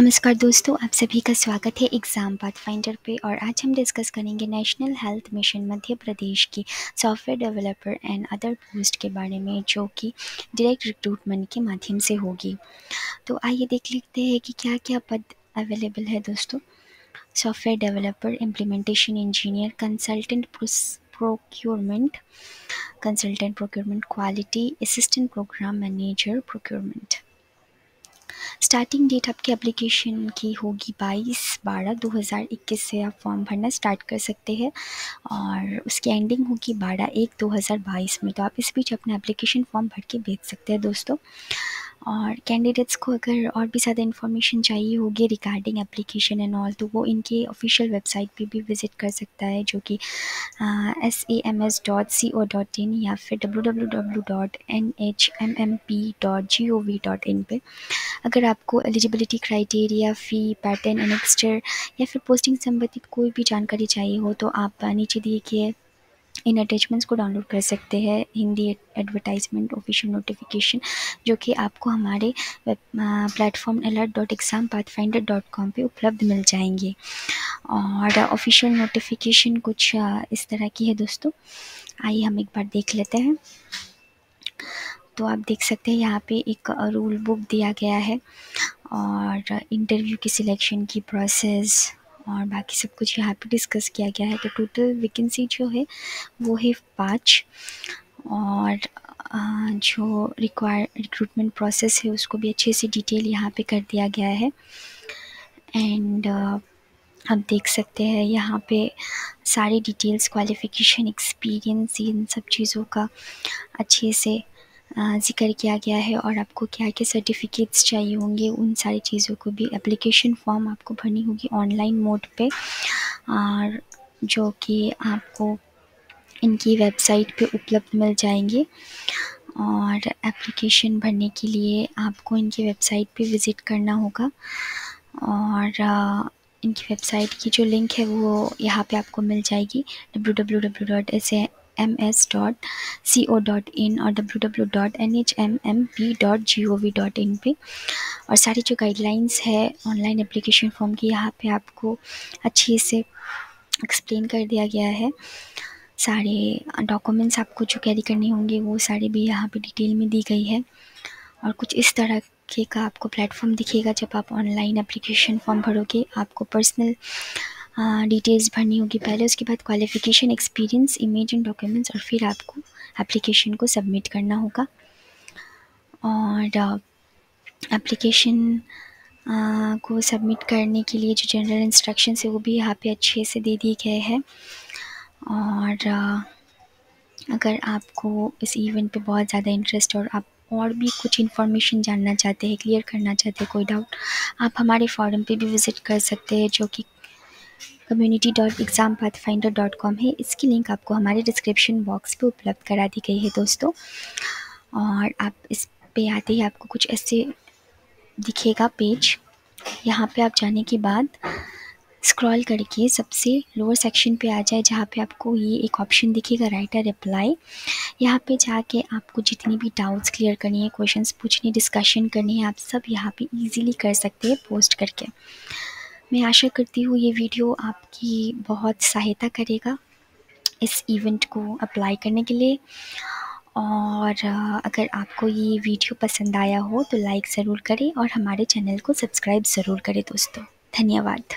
नमस्कार दोस्तों, आप सभी का स्वागत है एग्ज़ाम पाथ फाइंडर पे। और आज हम डिस्कस करेंगे national health mission Madhya Pradesh की software developer and other post के बारे में, जो कि डायरेक्ट रिक्रूटमेंट के माध्यम से होगी। तो आइए देख लेते हैं कि क्या क्या पद अवेलेबल है दोस्तों। Software developer, implementation engineer, consultant procurement, consultant procurement quality, assistant program manager procurement. Starting date आपके एप्लीकेशन की होगी 22/12/2021 से आप फॉर्म भरना स्टार्ट कर सकते हैं और उसकी एंडिंग होगी 12/1/2022 में। तो आप इस बीच अपना एप्लीकेशन फॉर्म भर के भेज सकते हैं दोस्तों। और कैंडिडेट्स को अगर और भी ज़्यादा इन्फॉर्मेशन चाहिए होगी रिगार्डिंग एप्लीकेशन एंड ऑल, तो वो इनके ऑफिशियल वेबसाइट पे भी विज़िट कर सकता है, जो कि SMS.co.in या फिर www.nhmmp.gov.in पे। अगर आपको eligibility criteria, fee, pattern and एक्सचर या फिर पोस्टिंग संबंधित कोई भी जानकारी चाहिए हो, तो आप नीचे दिए गए इन अटैचमेंट्स को डाउनलोड कर सकते हैं। हिंदी एडवर्टाइजमेंट, ऑफिशियल नोटिफिकेशन, जो कि आपको हमारे प्लेटफॉर्म alert.exampathfinder.com पे उपलब्ध मिल जाएंगे। और ऑफिशियल नोटिफिकेशन कुछ इस तरह की है दोस्तों। आइए हम एक बार देख लेते हैं। तो आप देख सकते हैं यहाँ पे एक रूल बुक दिया गया है और इंटरव्यू की सिलेक्शन की प्रोसेस और बाकी सब कुछ यहाँ पे डिस्कस किया गया है। तो टोटल वैकेंसी जो है वो है 5 और जो रिक्रूटमेंट प्रोसेस है उसको भी अच्छे से डिटेल यहाँ पे कर दिया गया है। एंड आप देख सकते हैं यहाँ पे सारे डिटेल्स, क्वालिफ़िकेशन, एक्सपीरियंस, इन सब चीज़ों का अच्छे से जिक्र किया गया है और आपको क्या क्या सर्टिफिकेट्स चाहिए होंगे उन सारी चीज़ों को भी एप्लीकेशन फॉर्म आपको भरनी होगी ऑनलाइन मोड पे, और जो कि आपको इनकी वेबसाइट पे उपलब्ध मिल जाएंगे। और एप्लीकेशन भरने के लिए आपको इनकी वेबसाइट पे विज़िट करना होगा और इनकी वेबसाइट की जो लिंक है वो यहाँ पे आपको मिल जाएगी www.sms.co.in और www.nhmmp.gov.in पे। और सारी जो गाइडलाइंस है ऑनलाइन एप्लीकेशन फॉर्म की यहाँ पे आपको अच्छे से एक्सप्लेन कर दिया गया है। सारे डॉक्यूमेंट्स आपको जो कैरी करने होंगे वो सारे भी यहाँ पे डिटेल में दी गई है। और कुछ इस तरह के का आपको प्लेटफॉर्म दिखेगा जब आप ऑनलाइन एप्लीकेशन फॉर्म भरोगे। आपको पर्सनल डिटेल्स भरनी होगी पहले, उसके बाद qualification, experience, image and documents, और फिर आपको एप्लीकेशन को सबमिट करना होगा। और एप्लीकेशन को सबमिट करने के लिए जो जनरल इंस्ट्रक्शंस है वो भी यहाँ पे अच्छे से दे दिए गए हैं। और अगर आपको इस इवेंट पे बहुत ज़्यादा इंटरेस्ट और आप और भी कुछ इन्फॉर्मेशन जानना चाहते हैं, क्लियर करना चाहते हैं कोई डाउट, आप हमारे फोरम पे भी विज़िट कर सकते हैं, जो कि community.exampathfinder.com है। इसकी लिंक आपको हमारे डिस्क्रिप्शन बॉक्स पे उपलब्ध करा दी गई है दोस्तों। और आप इस पे आते ही आपको कुछ ऐसे दिखेगा पेज। यहाँ पे आप जाने के बाद स्क्रॉल करके सबसे लोअर सेक्शन पे आ जाए, जहाँ पे आपको ये एक ऑप्शन दिखेगा राइट अ रिप्लाई। यहाँ पे जाके आपको जितनी भी डाउट्स क्लियर करनी है, क्वेश्चंस पूछने, डिस्कशन करनी है, आप सब यहाँ पे इजीली कर सकते हैं पोस्ट करके। मैं आशा करती हूँ ये वीडियो आपकी बहुत सहायता करेगा इस इवेंट को अप्लाई करने के लिए। और अगर आपको ये वीडियो पसंद आया हो तो लाइक ज़रूर करें और हमारे चैनल को सब्सक्राइब ज़रूर करें दोस्तों। धन्यवाद।